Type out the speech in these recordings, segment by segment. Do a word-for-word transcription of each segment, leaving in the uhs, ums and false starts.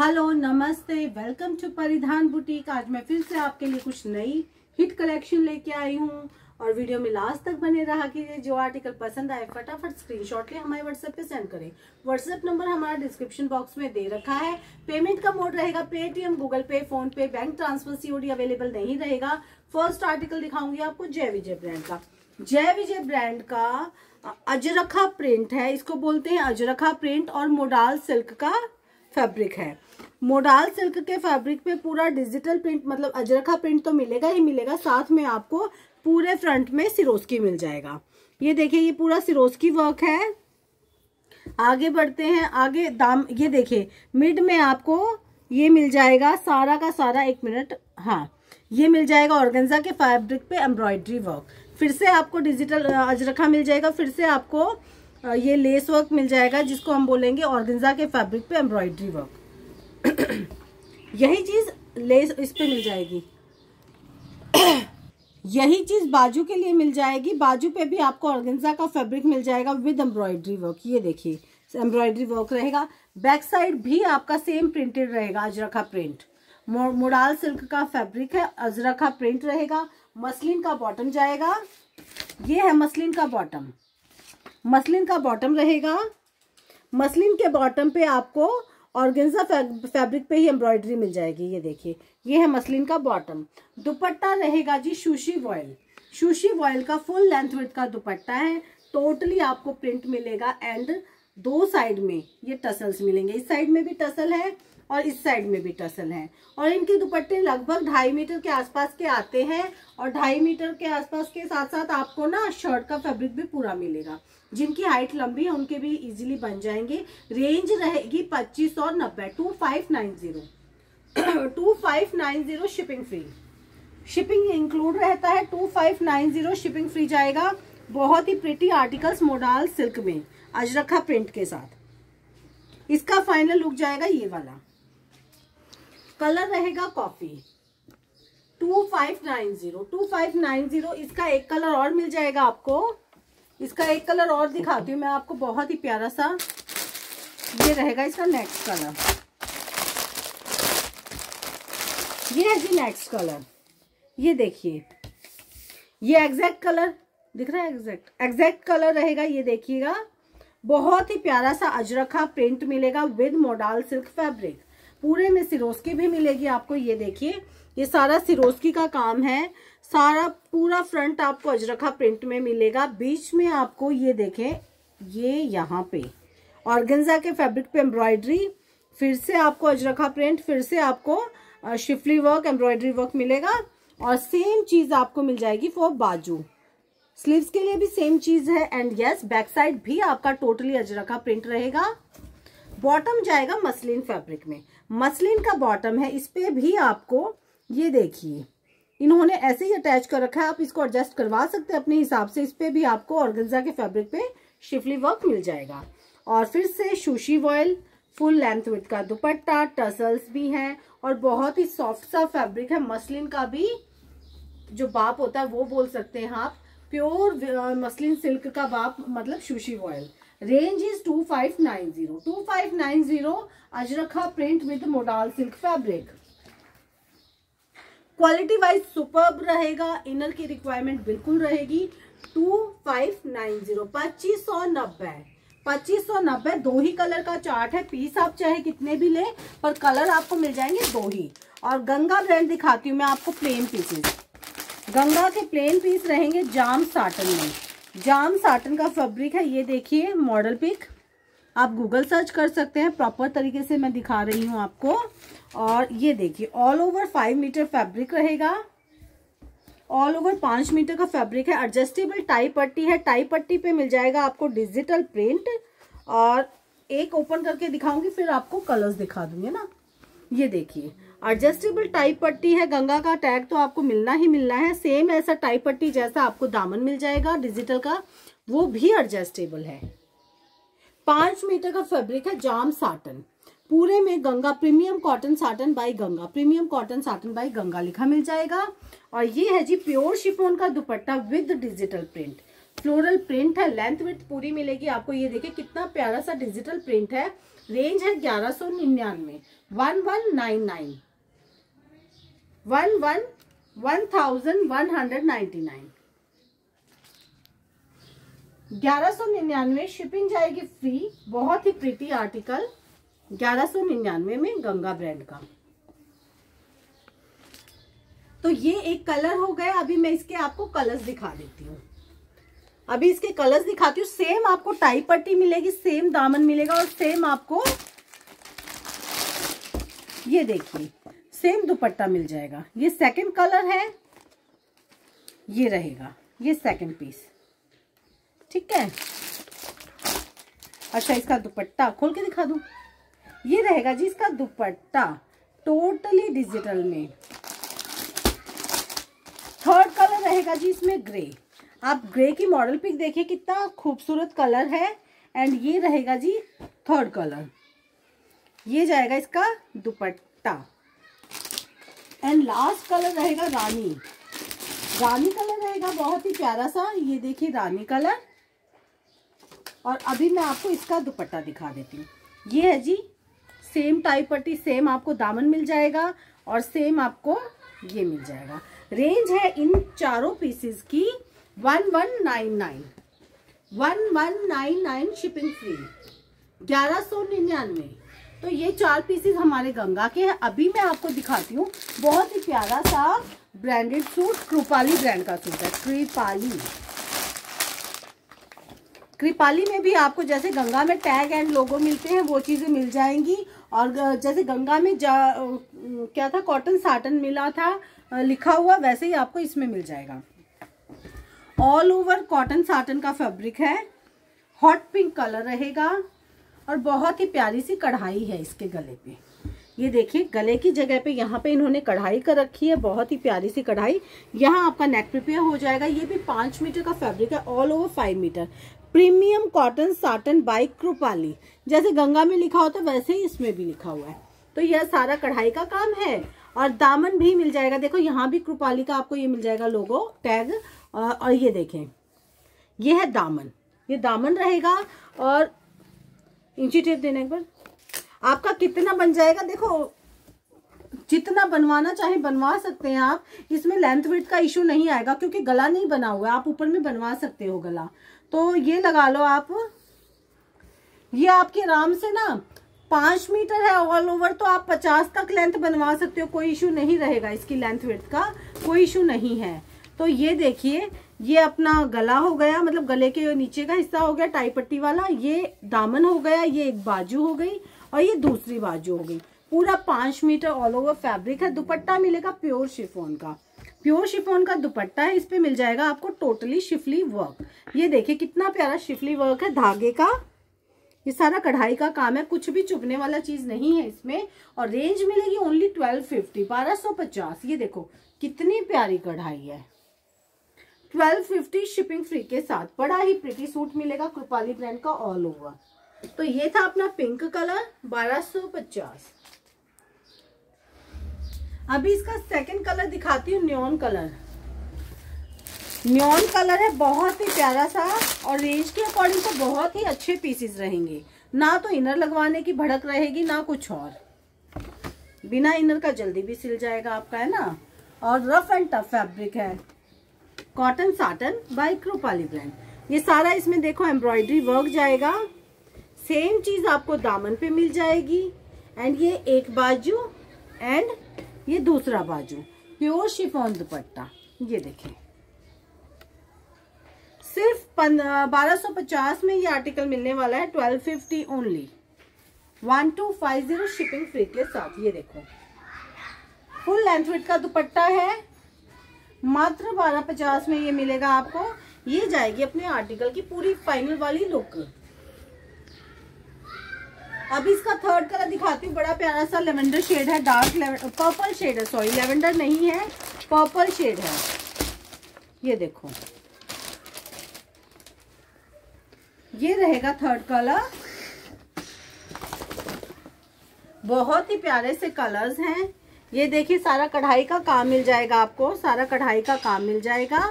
Hello नमस्ते, welcome to परिधान boutique. आज मैं फिर से आपके लिए कुछ नई हिट कलेक्शन लेके आई हूँ और वीडियो में लास्ट तक बने रहा कीजिए। जो आर्टिकल पसंद आए फटाफट स्क्रीनशॉट ले हमारे व्हाट्सएप पे सेंड करें। व्हाट्सएप नंबर हमारा डिस्क्रिप्शन बॉक्स में दे रखा है। पेमेंट का मोड रहेगा पेटीएम, गूगल पे, फोन पे, बैंक ट्रांसफर। सीओडी अवेलेबल नहीं रहेगा। फर्स्ट आर्टिकल दिखाऊंगी आपको जय विजय ब्रांड का। जय विजय ब्रांड का अजरखा प्रिंट है, इसको बोलते हैं अजरखा प्रिंट, और मोडाल सिल्क का फैब्रिक है। मोडाल सिल्क के फैब्रिक पे पूरा डिजिटल प्रिंट, मतलब अजरखा प्रिंट तो मिलेगा ही मिलेगा, साथ में आपको पूरे फ्रंट में सिरोस्की मिल जाएगा। ये देखिए, ये पूरा सिरोस्की वर्क है। आगे बढ़ते हैं, आगे दाम ये देखिए मिड में आपको ये मिल जाएगा सारा का सारा, एक मिनट, हाँ ये मिल जाएगा ऑर्गेन्जा के फैब्रिक पे एम्ब्रॉयडरी वर्क। फिर से आपको डिजिटल अजरखा मिल जाएगा, फिर से आपको ये लेस वर्क मिल जाएगा जिसको हम बोलेंगे ऑर्गेन्जा के फैब्रिक पे एम्ब्रॉयडरी वर्क। यही चीज लेस इस पे मिल जाएगी, यही चीज बाजू के लिए मिल जाएगी। बाजू पे भी आपको ऑर्गेन्जा का फैब्रिक मिल जाएगा विद एम्ब्रॉयडरी वर्क। ये देखिए एम्ब्रॉयडरी वर्क रहेगा। बैक साइड भी आपका सेम प्रिंटेड रहेगा, अजरखा प्रिंट। मोडाल सिल्क का फैब्रिक है, अजरखा प्रिंट रहेगा। मसलिन का बॉटम जाएगा, ये है मसलिन का बॉटम। मसलिन का बॉटम रहेगा, मसलिन के बॉटम पे आपको ऑर्गेन्जा फैब्रिक पे ही एम्ब्रॉयडरी मिल जाएगी। ये देखिए, ये है मसलिन का बॉटम। दुपट्टा रहेगा जी सुशी वॉयल, सुशी वॉयल का फुल लेंथ विड्थ का दुपट्टा है। टोटली आपको प्रिंट मिलेगा एंड दो साइड में ये टसल्स मिलेंगे। इस साइड में भी टसल है और इस साइड में भी टसल है। और इनके दुपट्टे लगभग ढाई मीटर के आसपास के आते हैं, और ढाई मीटर के आसपास के साथ साथ आपको ना शर्ट का फैब्रिक भी पूरा मिलेगा। जिनकी हाइट लंबी है उनके भी इजीली बन जाएंगे। रेंज रहेगी पच्चीस और नब्बे, two five nine zero two five nine zero shipping free, shipping include रहता है। Two five nine zero shipping free जाएगा। बहुत ही प्रिटी आर्टिकल्स मोडाल सिल्क में अजरखा प्रिंट के साथ। इसका फाइनल लुक जाएगा ये वाला। कलर रहेगा coffee. Two five nine zero two five nine zero. इसका एक कलर और मिल जाएगा आपको, इसका एक कलर और दिखाती हूँ मैं आपको, बहुत ही प्यारा सा। ये रहेगा इसका नेक्स्ट कलर, ये है जी नेक्स्ट कलर। ये देखिए, ये एग्जैक्ट कलर दिख रहा है, एग्जैक्ट एग्जैक्ट कलर रहेगा। ये देखिएगा, बहुत ही प्यारा सा अजरखा प्रिंट मिलेगा विद मोडाल सिल्क फैब्रिक। पूरे में सिरोस्की भी मिलेगी आपको। ये देखिए, ये सारा सिरोस्की का काम है। सारा पूरा फ्रंट आपको अजरखा प्रिंट में मिलेगा। बीच में आपको ये देखें, ये यहाँ पे ऑर्गेन्जा के फैब्रिक पे एम्ब्रॉयडरी, फिर से आपको अजरखा प्रिंट, फिर से आपको शिफली वर्क, एम्ब्रॉयडरी वर्क मिलेगा। और सेम चीज आपको मिल जाएगी फॉर बाजू। स्लीव्स के लिए भी सेम चीज है। एंड यस, बैक साइड भी आपका टोटली अजरखा प्रिंट रहेगा। बॉटम जाएगा मसलिन फैब्रिक में, मसलिन का बॉटम है। इस पे भी आपको ये देखिए इन्होंने ऐसे ही अटैच कर रखा है, आप इसको एडजस्ट करवा सकते हैं अपने हिसाब से। इस पे भी आपको ऑर्गेन्जा के फैब्रिक पे शिफली वर्क मिल जाएगा। और फिर से सुशी वॉयल, फुल लेंथ विथ का दुपट्टा, टसल्स भी हैं, और बहुत ही सॉफ्ट सा फैब्रिक है। मसलिन का भी जो बाप होता है वो बोल सकते हैं आप, प्योर मसलिन सिल्क का बाप, मतलब sushi voile. Range is two five nine zero. Two five nine zero Ajrakh print with modal silk fabric. Quality wise superb रहेगा। इनर की रिक्वायरमेंट बिल्कुल रहेगी। टू फाइव नाइन जीरो, पच्चीस सौ नब्बे, पच्चीस सौ नब्बे। दो ही कलर का चार्ट है, पीस आप चाहे कितने भी लें पर कलर आपको मिल जाएंगे दो ही। और गंगा ब्रांड दिखाती हूँ मैं आपको प्लेन पीसेस। गंगा के प्लेन पीस रहेंगे जाम साटन में। जाम साटन का फैब्रिक है। ये देखिए मॉडल पिक, आप गूगल सर्च कर सकते हैं, प्रॉपर तरीके से मैं दिखा रही हूँ आपको। और ये देखिए all over five metre fabric रहेगा, ऑल ओवर पाँच मीटर का फैब्रिक है। एडजस्टेबल टाई पट्टी है, टाई पट्टी पे मिल जाएगा आपको डिजिटल प्रिंट। और एक ओपन करके दिखाऊंगी, फिर आपको कलर्स दिखा दूंगी ना। ये देखिए एडजस्टेबल टाई पट्टी है। गंगा का टैग तो आपको मिलना ही मिलना है। सेम ऐसा टाई पट्टी जैसा आपको दामन मिल जाएगा डिजिटल का, वो भी एडजस्टेबल है। पाँच मीटर का फैब्रिक है जाम साटन। पूरे में Ganga premium cotton satin by Ganga, premium cotton satin by Ganga लिखा मिल जाएगा। और ये है जी प्योर शिफोन का dupatta with digital print, floral print है। लेंथ विड्थ पूरी मिलेगी आपको। ये देखिए कितना प्यारा सा डिजिटल प्रिंट है। रेंज है ग्यारह सौ निन्यानवे, one one nine nine, one one one thousand one hundred ninety nine, ग्यारह सौ निन्यानवे। शिपिंग जाएगी फ्री। बहुत ही प्रिटी आर्टिकल ग्यारह सौ निन्यानवे में गंगा ब्रांड का। तो ये एक कलर हो गया। अभी मैं इसके आपको कलर्स दिखा देती हूँ। अभी इसके कलर्स दिखाती हूँ। सेम आपको टाई पट्टी मिलेगी, सेम दामन मिलेगा और सेम आपको ये देखिए सेम दुपट्टा मिल जाएगा। ये सेकंड कलर है, ये रहेगा ये सेकंड पीस, ठीक है। अच्छा इसका दुपट्टा खोल के दिखा दूँ। ये रहेगा जी इसका दुपट्टा, टोटली डिजिटल में। थर्ड कलर रहेगा जी इसमें ग्रे। आप ग्रे की मॉडल पिक देखिए कितना खूबसूरत कलर है। एंड ये रहेगा जी थर्ड कलर, ये जाएगा इसका दुपट्टा। एंड लास्ट कलर रहेगा रानी। रानी कलर रहेगा बहुत ही प्यारा सा, ये देखिए रानी कलर। और अभी मैं आपको इसका दुपट्टा दिखा देती हूँ। ये है जी सेम टाई पट्टी, सेम आपको दामन मिल जाएगा और सेम आपको ये मिल जाएगा। रेंज है इन चारों पीसेस की one one nine nine, shipping free, ग्यारह सौ निन्यानवे। तो ये चार पीसेस हमारे गंगा के हैं। अभी मैं आपको दिखाती हूँ बहुत ही प्यारा सा ब्रांडेड सूट, कृपाली ब्रांड का सूट है। कृपाली कृपाली में भी आपको जैसे गंगा में टैग एंड लोगो मिलते हैं वो चीज़ें मिल जाएंगी। और जैसे गंगा में जा क्या था कॉटन साटन मिला था लिखा हुआ, वैसे ही आपको इसमें मिल जाएगा। ऑल ओवर कॉटन साटन का फैब्रिक है, हॉट पिंक कलर रहेगा और बहुत ही प्यारी सी कढ़ाई है इसके गले पे। ये देखिए गले की जगह पे यहाँ पे इन्होंने कढ़ाई कर रखी है, बहुत ही प्यारी सी कढ़ाई। यहाँ आपका नेक प्रिपेयर हो जाएगा। ये भी पाँच मीटर का फैब्रिक है, all over five metre premium cotton satin by Kripali. जैसे गंगा में लिखा होता है वैसे ही इसमें भी लिखा हुआ है। तो यह सारा कढ़ाई का काम है और दामन भी मिल जाएगा। देखो यहाँ भी कृपाली का आपको ये मिल जाएगा लोगो टैग। और ये देखें ये है दामन, ये दामन रहेगा। और इंची टेप देने पर आपका कितना बन जाएगा, देखो जितना बनवाना चाहे बनवा सकते हैं आप। इसमें लेंथ विड्थ का इशू नहीं आएगा क्योंकि गला नहीं बना हुआ है, आप ऊपर में बनवा सकते हो गला। तो ये लगा लो आप, ये आपके आराम से ना पाँच मीटर है ऑल ओवर, तो आप पचास तक लेंथ बनवा सकते हो, कोई इशू नहीं रहेगा। इसकी लेंथ विड्थ का कोई इशू नहीं है। तो ये देखिए ये अपना गला हो गया, मतलब गले के नीचे का हिस्सा हो गया टाई पट्टी वाला, ये दामन हो गया, ये एक बाजू हो गई और ये दूसरी बाजू हो गई। पूरा पाँच मीटर ऑल ओवर फैब्रिक है। दुपट्टा मिलेगा प्योर शिफॉन का, प्योर शिफॉन का दुपट्टा है। इस पे मिल जाएगा आपको टोटली शिफली वर्क। ये देखिए कितना प्यारा शिफली वर्क है धागे का। ये सारा कढ़ाई का काम है, कुछ भी चुभने वाला चीज नहीं है इसमें। और रेंज मिलेगी ओनली ट्वेल्व फिफ्टी, बारह सौ पचास। ये देखो कितनी प्यारी कढ़ाई है। ट्वेल्व फिफ्टी शिपिंग फ्री के साथ। बड़ा ही प्रिटी सूट मिलेगा कृपाली ब्रांड का ऑल ओवर। तो ये था अपना पिंक कलर बारह सौ पचास। अभी इसका सेकंड कलर दिखाती हूँ, न्योन कलर। न्योन कलर है बहुत ही प्यारा सा और रेंज के अकॉर्डिंग तो बहुत ही अच्छे पीसेस रहेंगे। ना तो इनर लगवाने की भड़क रहेगी ना कुछ और, बिना इनर का जल्दी भी सिल जाएगा आपका, है ना। और रफ एंड टफ फैब्रिक है, cotton satin by Kripali brand. ये सारा इसमें देखो एम्ब्रॉयडरी वर्क जाएगा। सेम चीज आपको दामन पे मिल जाएगी। एंड ये एक बाजू एंड ये दूसरा बाजू, प्योर शिफॉन दुपट्टा। ये देखें सिर्फ बारह सौ पचास में ये आर्टिकल मिलने वाला है, twelve fifty only, one two five zero, shipping free के साथ। ये देखो फुल लेंथ विड्थ का दुपट्टा है, मात्र बारह पचास में ये मिलेगा आपको। ये जाएगी अपने आर्टिकल की पूरी फाइनल वाली लुक। अभी इसका थर्ड कलर दिखाती हूँ। बड़ा प्यारा सा लेवेंडर शेड है, डार्क पर्पल शेड है, सॉरी लेवेंडर नहीं है पर्पल शेड है। ये देखो ये रहेगा थर्ड कलर। बहुत ही प्यारे से कलर्स हैं। ये देखिए सारा कढ़ाई का काम मिल जाएगा आपको, सारा कढ़ाई का काम मिल जाएगा।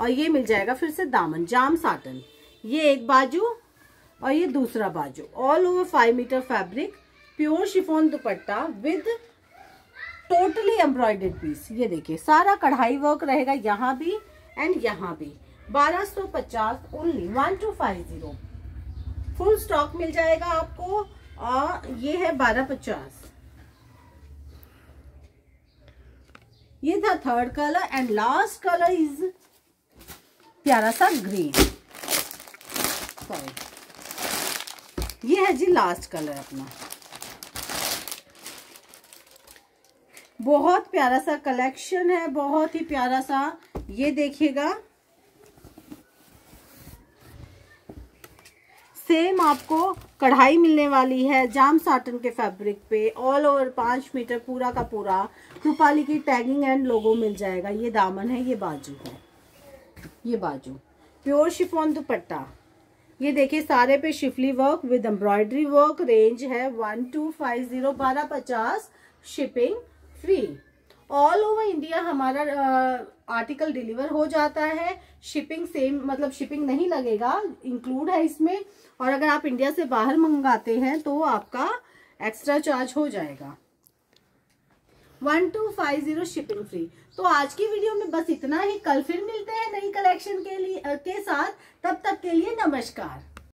और ये मिल जाएगा फिर से दामन जाम साटन, ये एक बाजू और ये दूसरा बाजू। All over five metre fabric, pure chiffon dupatta with totally embroidered piece. ये देखिए सारा कढ़ाई वर्क रहेगा यहाँ भी एंड यहाँ भी। बारह सौ पचास only, one two five zero. Full stock मिल जाएगा आपको। आ, ये है बारह पचास। ये था third colour and last colour is प्यारा सा ग्रीन। सॉरी, ये है जी लास्ट कलर अपना। बहुत प्यारा सा कलेक्शन है, बहुत ही प्यारा सा। ये देखिएगा सेम आपको कढ़ाई मिलने वाली है जाम साटन के फैब्रिक पे। ऑल ओवर पाँच मीटर पूरा का पूरा कृपाली की टैगिंग एंड लोगो मिल जाएगा। ये दामन है, ये बाजू है, ये बाजू प्योर शिफॉन दुपट्टा। ये देखिए सारे पे Schiffli work with embroidery work. Range है वन टू फाइव जीरो, बारह पचास shipping free. All over India हमारा आर्टिकल डिलीवर हो जाता है। शिपिंग सेम, मतलब शिपिंग नहीं लगेगा, इंक्लूड है इसमें। और अगर आप इंडिया से बाहर मंगाते हैं तो आपका एक्स्ट्रा चार्ज हो जाएगा। One two five zero shipping free. तो आज की वीडियो में बस इतना ही। कल फिर मिलते हैं नई कलेक्शन के लिए के साथ। तब तक के लिए नमस्कार।